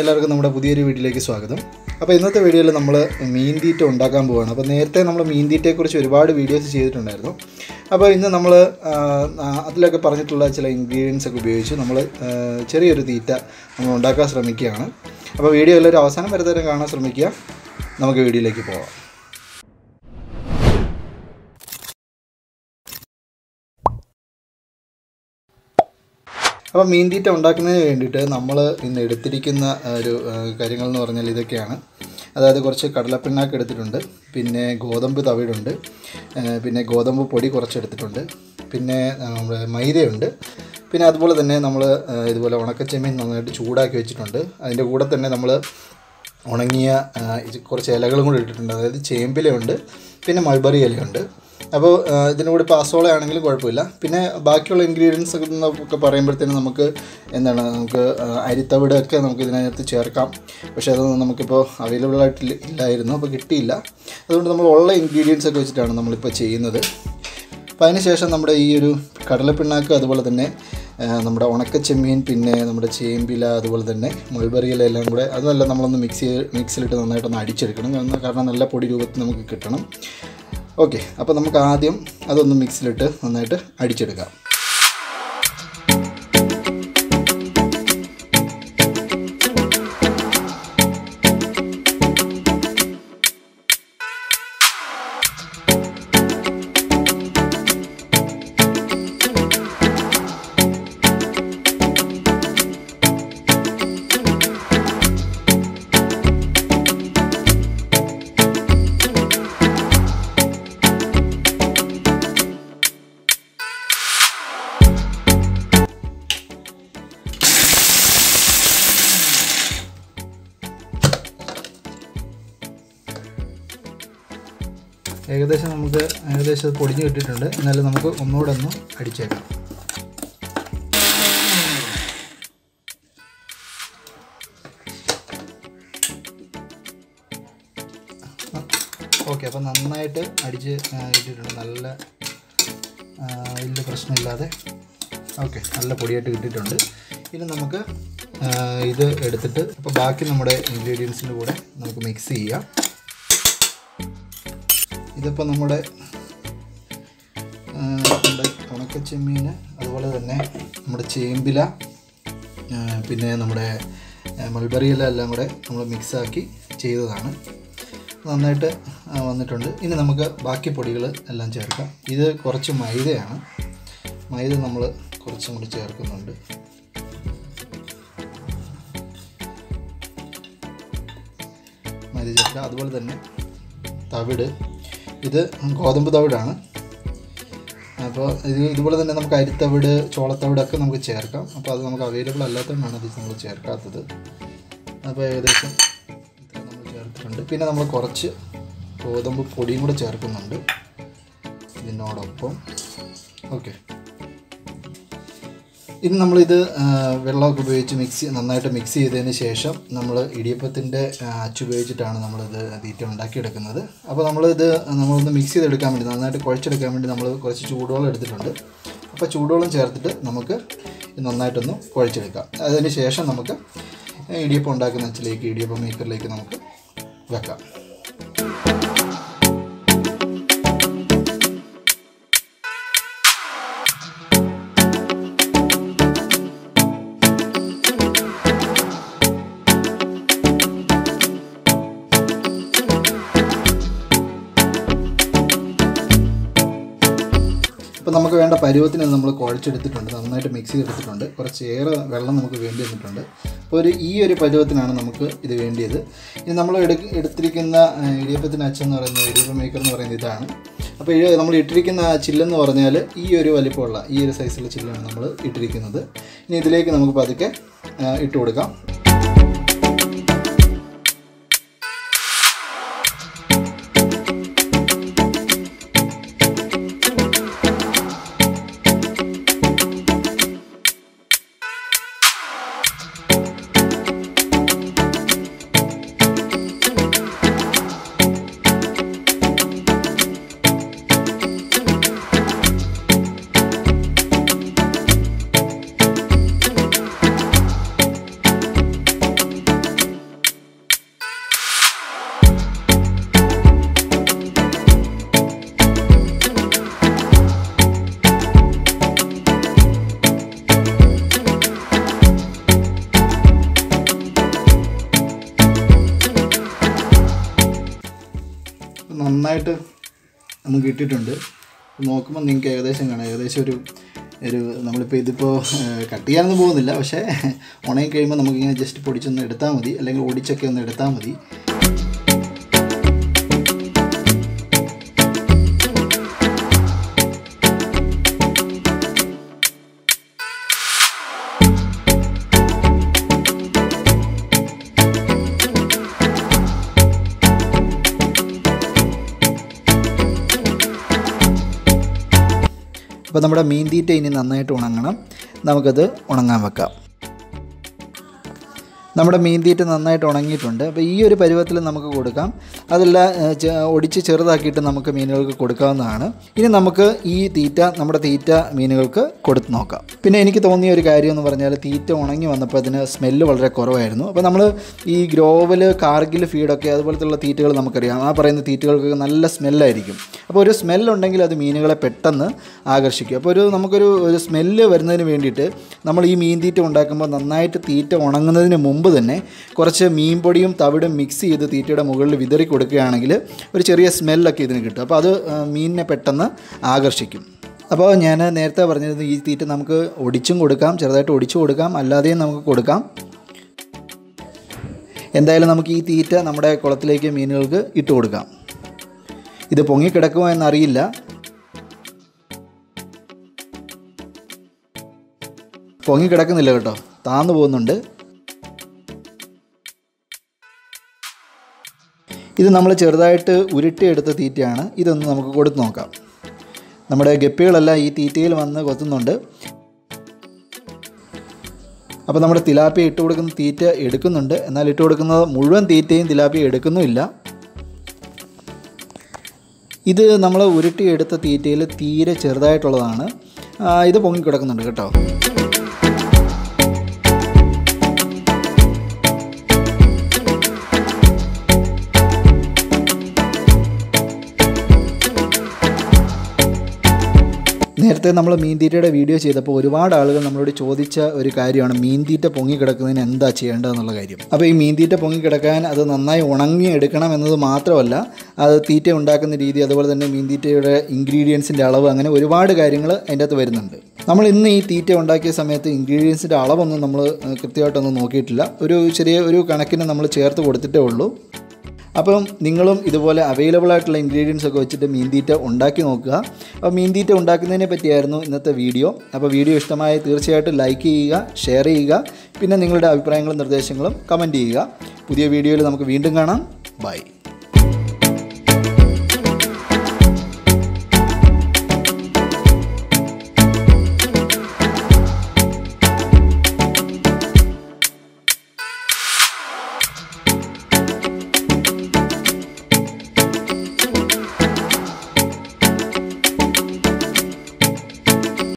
എല്ലാവർക്കും നമ്മുടെ പുതിയൊരു വീഡിയോയിലേക്ക് സ്വാഗതം. അപ്പോൾ ഇന്നത്തെ വീഡിയോയിൽ നമ്മൾ മീൻ തീറ്റ ഉണ്ടാക്കാൻ പോവുകയാണ്. അപ്പോൾ നേരത്തെ നമ്മൾ മീൻ തീറ്റയെക്കുറിച്ച് ഒരുപാട് വീഡിയോസ് ചെയ്തിട്ടുണ്ടായിരുന്നു. അപ്പോൾ ഇന്ന് നമ്മൾ അതിലൊക്കെ പറഞ്ഞിട്ടുള്ള ചില ഇൻഗ്രീഡിയൻസ് ഒക്കെ ഉപയോഗിച്ച് നമ്മൾ ചെറിയൊരു തീറ്റ നമ്മൾ ഉണ്ടാക്കാൻ ശ്രമിക്കുകയാണ്. അപ്പോൾ വീഡിയോ എല്ലാവരും അവസാനം വരെ തന്നെ കാണാൻ ശ്രമിക്കുക. നമുക്ക് വീഡിയോയിലേക്ക് പോകാം. അപ്പോൾ മീൻ തീറ്റ ഉണ്ടാക്കുന്നതിന് വേണ്ടിയിട്ട് നമ്മൾ ഇന്ന് എടുത്തിരിക്കുന്ന ഒരു കാര്യങ്ങളെന്ന് പറഞ്ഞാൽ ഇതൊക്കെയാണ്. അതായത് കുറച്ച് കടലപ്പിണ്ണാക്ക് എടുത്തിട്ടുണ്ട്, പിന്നെ ഗോതമ്പ് തവിടുണ്ട്, പിന്നെ ഗോതമ്പ് പൊടി കുറച്ചെടുത്തിട്ടുണ്ട്, പിന്നെ നമ്മുടെ മൈദയുണ്ട്, പിന്നെ അതുപോലെ തന്നെ നമ്മൾ ഇതുപോലെ ഉണക്കച്ചെമ്മീൻ നന്നായിട്ട് ചൂടാക്കി വെച്ചിട്ടുണ്ട്. അതിൻ്റെ കൂടെ തന്നെ നമ്മൾ ഉണങ്ങിയ കുറച്ച് ഇലകളും കൂടി ഇട്ടിട്ടുണ്ട്. അതായത് ചേമ്പിലയുണ്ട്, പിന്നെ മൾബറി ഇലയുണ്ട്. അപ്പോൾ ഇതിൻ്റെ കൂടെ പാസോള ആണെങ്കിലും കുഴപ്പമില്ല. പിന്നെ ബാക്കിയുള്ള ഇൻഗ്രീഡിയൻസ് ഒക്കെ പറയുമ്പോഴത്തേനും നമുക്ക് എന്താണ്, നമുക്ക് അരിത്തവിടൊക്കെ നമുക്ക് ഇതിനകത്ത് ചേർക്കാം. പക്ഷേ അതൊന്നും നമുക്കിപ്പോൾ അവൈലബിൾ ആയിട്ട് ഇല്ലായിരുന്നു, അപ്പോൾ കിട്ടിയില്ല. അതുകൊണ്ട് നമ്മൾ ഉള്ള ഇൻഗ്രീഡിയൻസ് ഒക്കെ വെച്ചിട്ടാണ് നമ്മളിപ്പോൾ ചെയ്യുന്നത്. അപ്പോൾ അതിന് ശേഷം നമ്മുടെ ഈ ഒരു കടലപ്പിണ്ണാക്ക്, അതുപോലെ തന്നെ നമ്മുടെ ഉണക്കച്ചെമ്മീൻ, പിന്നെ നമ്മുടെ ചേമ്പില, അതുപോലെ തന്നെ മൾബറിയില എല്ലാം കൂടെ അതെല്ലാം നമ്മളൊന്ന് മിക്സിലിട്ട് നന്നായിട്ടൊന്ന് അടിച്ചെടുക്കണം. കാരണം നല്ല പൊടി രൂപത്തിൽ നമുക്ക് കിട്ടണം. ഓക്കെ, അപ്പോൾ നമുക്ക് ആദ്യം അതൊന്ന് മിക്സിലിട്ട് നന്നായിട്ട് അടിച്ചെടുക്കാം. ഏകദേശം നമുക്ക് പൊടിഞ്ഞ് കിട്ടിയിട്ടുണ്ട്. എന്നാലും നമുക്ക് ഒന്നുകൂടെ ഒന്ന് അടിച്ചേക്കാം. ഓക്കെ, അപ്പോൾ നന്നായിട്ട് അടിച്ച് കിട്ടിയിട്ടുണ്ട്. നല്ല വലിയ പ്രശ്നമില്ലാതെ ഓക്കെ, നല്ല പൊടിയായിട്ട് കിട്ടിയിട്ടുണ്ട്. ഇനി നമുക്ക് ഇത് എടുത്തിട്ട് അപ്പോൾ ബാക്കി നമ്മുടെ ഇൻഗ്രീഡിയൻസിൻ്റെ കൂടെ നമുക്ക് മിക്സ് ചെയ്യാം. ഇതിപ്പോൾ നമ്മുടെ ഉണക്കച്ചെമ്മീൻ, അതുപോലെ തന്നെ നമ്മുടെ ചേമ്പില, പിന്നെ നമ്മുടെ മൾബറി ഇല എല്ലാം കൂടെ നമ്മൾ മിക്സാക്കി ചെയ്തതാണ്. നന്നായിട്ട് വന്നിട്ടുണ്ട്. ഇനി നമുക്ക് ബാക്കി പൊടികൾ എല്ലാം ചേർക്കാം. ഇത് കുറച്ച് മൈദയാണ്. മൈദ നമ്മൾ കുറച്ചും കൂടി ചേർക്കുന്നുണ്ട്. മൈദ ചേർക്കാം. അതുപോലെ തന്നെ തവിട്, ഇത് ഗോതമ്പ് തവിടാണ്. അപ്പോൾ ഇതുപോലെ തന്നെ നമുക്ക് അരിത്തവിട്, ചോളത്തവിടൊക്കെ നമുക്ക് ചേർക്കാം. അപ്പോൾ അത് നമുക്ക് അവൈലബിൾ അല്ലാത്തതുകൊണ്ടാണ് ഇത് നമ്മൾ ചേർക്കാത്തത്. അപ്പോൾ ഏകദേശം നമ്മൾ ചേർത്തിട്ടുണ്ട്. പിന്നെ നമ്മൾ കുറച്ച് ഗോതമ്പ് പൊടിയും കൂടെ ചേർക്കുന്നുണ്ട് ഇതിനോടൊപ്പം. ഓക്കെ, ഇനി നമ്മളിത് വെള്ളമൊക്കെ ഉപയോഗിച്ച് നന്നായിട്ട് മിക്സ് ചെയ്തതിന് ശേഷം നമ്മൾ ഇടിയപ്പത്തിൻ്റെ അച്ചുപയോഗിച്ചിട്ടാണ് നമ്മളിത് തീറ്റ ഉണ്ടാക്കിയെടുക്കുന്നത്. അപ്പോൾ നമ്മളൊന്ന് മിക്സ് ചെയ്തെടുക്കാൻ വേണ്ടി, നന്നായിട്ട് കുഴച്ചെടുക്കാൻ വേണ്ടി നമ്മൾ കുറച്ച് ചൂടുവെള്ളം എടുത്തിട്ടുണ്ട്. അപ്പോൾ ചൂടുവെള്ളം ചേർത്തിട്ട് നമുക്ക് നന്നായിട്ടൊന്ന് കുഴച്ചെടുക്കാം. അതിന് ശേഷം നമുക്ക് ഇടിയപ്പം ഉണ്ടാക്കുന്ന അച്ചിലേക്ക്, ഇടിയപ്പം മേക്കറിലേക്ക് നമുക്ക് വെക്കാം. അപ്പോൾ നമുക്ക് വേണ്ട പരുവത്തിന് നമ്മൾ കുഴച്ചെടുത്തിട്ടുണ്ട്, നന്നായിട്ട് മിക്സ് ചെയ്തെടുത്തിട്ടുണ്ട്. കുറച്ചേറെ വെള്ളം നമുക്ക് വേണ്ടി വന്നിട്ടുണ്ട്. അപ്പോൾ ഈ ഒരു പരുവത്തിനാണ് നമുക്ക് ഇത് വേണ്ടിയത്. ഇനി നമ്മൾ എടുത്തിരിക്കുന്ന ഇടിയപ്പത്തിന് അച്ചെന്ന് പറയുന്നത്, ഇടിയപ്പം മേക്കർ എന്ന് പറയുന്നത് ഇതാണ്. അപ്പോൾ നമ്മൾ ഇട്ടിരിക്കുന്ന ചില്ലെന്ന് പറഞ്ഞാൽ ഈ ഒരു വലിപ്പമുള്ള ഈ ഒരു സൈസുള്ള ചില്ലാണ് നമ്മൾ ഇട്ടിരിക്കുന്നത്. ഇനി ഇതിലേക്ക് നമുക്ക് പതുക്കെ ഇട്ട് കൊടുക്കാം. നന്നായിട്ട് നമുക്ക് കിട്ടിയിട്ടുണ്ട്. നോക്കുമ്പോൾ നിങ്ങൾക്ക് ഏകദേശം കാണാം, ഏകദേശം ഒരു നമ്മളിപ്പോൾ ഇതിപ്പോൾ കട്ട് ചെയ്യാനൊന്നും പോകുന്നില്ല, പക്ഷേ ഉണങ്ങി കഴിയുമ്പോൾ നമുക്കിങ്ങനെ ജസ്റ്റ് പൊടിച്ചൊന്ന് എടുത്താൽ മതി, അല്ലെങ്കിൽ ഓടിച്ചൊക്കെ ഒന്ന് എടുത്താൽ മതി. അപ്പോൾ നമ്മുടെ മീൻ തീറ്റ ഇനി നന്നായിട്ട് ഉണങ്ങണം, നമുക്കത് ഉണങ്ങാൻ വെക്കാം. നമ്മുടെ മീൻ തീറ്റ നന്നായിട്ട് ഉണങ്ങിയിട്ടുണ്ട്. അപ്പോൾ ഈ ഒരു പരുവത്തിൽ നമുക്ക് കൊടുക്കാം, അതല്ല ഒടിച്ച് ചെറുതാക്കിയിട്ട് നമുക്ക് മീനുകൾക്ക് കൊടുക്കാവുന്നതാണ്. ഇനി നമുക്ക് ഈ തീറ്റ നമ്മുടെ തീറ്റ മീനുകൾക്ക് കൊടുത്ത് നോക്കാം. പിന്നെ എനിക്ക് തോന്നിയ ഒരു കാര്യം എന്ന് പറഞ്ഞാൽ തീറ്റ ഉണങ്ങി വന്നപ്പോൾ അതിന് സ്മെല്ല് വളരെ കുറവായിരുന്നു. അപ്പോൾ നമ്മൾ ഈ ഗ്രോവൽ കാർഗിൽ ഫീഡൊക്കെ അതുപോലത്തുള്ള തീറ്റകൾ നമുക്കറിയാം, ആ പറയുന്ന തീറ്റകൾക്കൊക്കെ നല്ല സ്മെല്ലായിരിക്കും. അപ്പോൾ ഒരു സ്മെല്ലുണ്ടെങ്കിൽ അത് മീനുകളെ പെട്ടെന്ന് ആകർഷിക്കും. അപ്പോൾ നമുക്കൊരു സ്മെല്ല് വരുന്നതിന് വേണ്ടിയിട്ട് നമ്മൾ ഈ മീൻ തീറ്റ ഉണ്ടാക്കുമ്പോൾ നന്നായിട്ട് തീറ്റ ഉണങ്ങുന്നതിന് മുമ്പ് തന്നെ കുറച്ച് മീൻ പൊടിയും തവിടും മിക്സ് ചെയ്ത് തീറ്റയുടെ മുകളിൽ വിതറി കൊടുക്കുകയാണെങ്കിൽ ഒരു ചെറിയ സ്മെല്ലൊക്കെ ഇതിന് കിട്ടും. അപ്പോൾ അത് മീനിനെ പെട്ടെന്ന് ആകർഷിക്കും. അപ്പോൾ ഞാൻ നേരത്തെ പറഞ്ഞിരുന്നു ഈ തീറ്റ നമുക്ക് ഒടിച്ചും കൊടുക്കാം, ചെറുതായിട്ട് ഒടിച്ചു കൊടുക്കാം, അല്ലാതെയും നമുക്ക് കൊടുക്കാം. എന്തായാലും നമുക്ക് ഈ തീറ്റ നമ്മുടെ കുളത്തിലേക്ക് മീനുകൾക്ക് ഇട്ട് കൊടുക്കാം. ഇത് പൊങ്ങിക്കിടക്കുമോ എന്നറിയില്ല. പൊങ്ങിക്കിടക്കുന്നില്ല കേട്ടോ, താന്നു പോകുന്നുണ്ട്. ഇത് നമ്മൾ ചെറുതായിട്ട് ഉരുട്ടിയെടുത്ത തീറ്റയാണ്, ഇതൊന്ന് നമുക്ക് കൊടുത്ത് നോക്കാം. നമ്മുടെ ഗപ്പികളെല്ലാം ഈ തീറ്റയിൽ വന്ന് കൊത്തുന്നുണ്ട്. അപ്പോൾ നമ്മുടെ തിലാപ്പിയ ഇട്ട് കൊടുക്കുന്ന തീറ്റ എടുക്കുന്നുണ്ട്, എന്നാൽ ഇട്ട് കൊടുക്കുന്ന മുഴുവൻ തീറ്റയും തിലാപ്പിയ എടുക്കുന്നുമില്ല. ഇത് നമ്മൾ ഉരുട്ടിയെടുത്ത തീറ്റയിൽ തീരെ ചെറുതായിട്ടുള്ളതാണ്, ഇത് പൊങ്ങിക്കിടക്കുന്നുണ്ട് കേട്ടോ. നേരത്തെ നമ്മൾ മീൻ തീറ്റയുടെ വീഡിയോ ചെയ്തപ്പോൾ ഒരുപാട് ആളുകൾ നമ്മളോട് ചോദിച്ച ഒരു കാര്യമാണ് മീൻ തീറ്റ പൊങ്ങിക്കിടക്കുന്നതിന് എന്താ ചെയ്യേണ്ടതെന്നുള്ള കാര്യം. അപ്പോൾ ഈ മീൻ തീറ്റ പൊങ്ങിക്കിടക്കാൻ അത് നന്നായി ഉണങ്ങി എടുക്കണം എന്നത് മാത്രമല്ല, അത് തീറ്റ ഉണ്ടാക്കുന്ന രീതി, അതുപോലെ തന്നെ മീൻ തീറ്റയുടെ ഇൻഗ്രീഡിയൻസിൻ്റെ അളവ്, അങ്ങനെ ഒരുപാട് കാര്യങ്ങൾ അതിൻ്റെ അകത്ത് വരുന്നുണ്ട്. നമ്മൾ ഇന്ന് ഈ തീറ്റ ഉണ്ടാക്കിയ സമയത്ത് ഇൻഗ്രീഡിയൻസിൻ്റെ അളവൊന്നും നമ്മൾ കൃത്യമായിട്ടൊന്നും നോക്കിയിട്ടില്ല, ഒരു ചെറിയ കണക്കിന് നമ്മൾ ചേർത്ത് കൊടുത്തിട്ടേ ഉള്ളൂ. അപ്പം നിങ്ങളും ഇതുപോലെ അവൈലബിൾ ആയിട്ടുള്ള ഇൻഗ്രീഡിയൻസ് ഒക്കെ വെച്ചിട്ട് മീൻ തീറ്റ ഉണ്ടാക്കി നോക്കുക. അപ്പോൾ മീൻ തീറ്റ ഉണ്ടാക്കുന്നതിനെ പറ്റിയായിരുന്നു ഇന്നത്തെ വീഡിയോ. അപ്പോൾ വീഡിയോ ഇഷ്ടമായി തീർച്ചയായിട്ടും ലൈക്ക് ചെയ്യുക, ഷെയർ ചെയ്യുക, പിന്നെ നിങ്ങളുടെ അഭിപ്രായങ്ങളും നിർദ്ദേശങ്ങളും കമൻറ്റ് ചെയ്യുക. പുതിയ വീഡിയോയിൽ നമുക്ക് വീണ്ടും കാണാം. ബൈ.